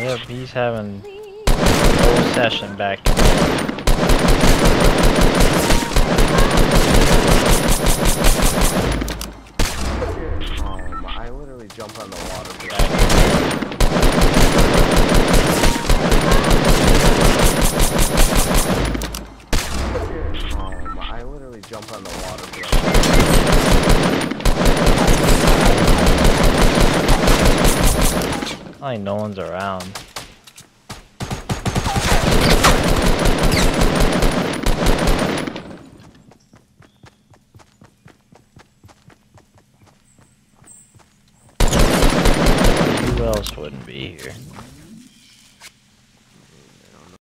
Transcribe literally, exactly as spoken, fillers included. Yep, he's having a whole session back there. Jump on the water. Um, I literally jump on the water. I think no one's around. Wouldn't be here.